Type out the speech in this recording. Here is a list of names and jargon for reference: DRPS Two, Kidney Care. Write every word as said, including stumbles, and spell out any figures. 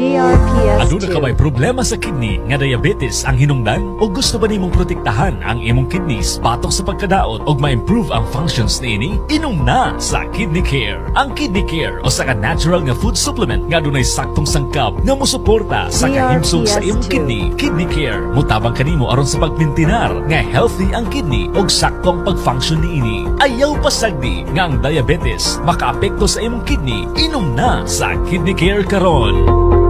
D R P S two. Aduna ka ba'y problema sa kidney nga diabetes ang hinungdan? O gusto ba nimong protektahan ang imong kidneys batok sa pagkadaot o ma-improve ang functions niini? Inom na sa Kidney Care. Ang Kidney Care o saka natural nga food supplement nga dunay saktong sangkap nga musuporta sa kahimsog sa imong kidney. Kidney Care mutabang kanimo aron sa pagmintinar nga healthy ang kidney o saktong pag-function niini. Ayaw pasagdi nga ang diabetes makaapekto sa imong kidney. Inom na sa Kidney Care karon.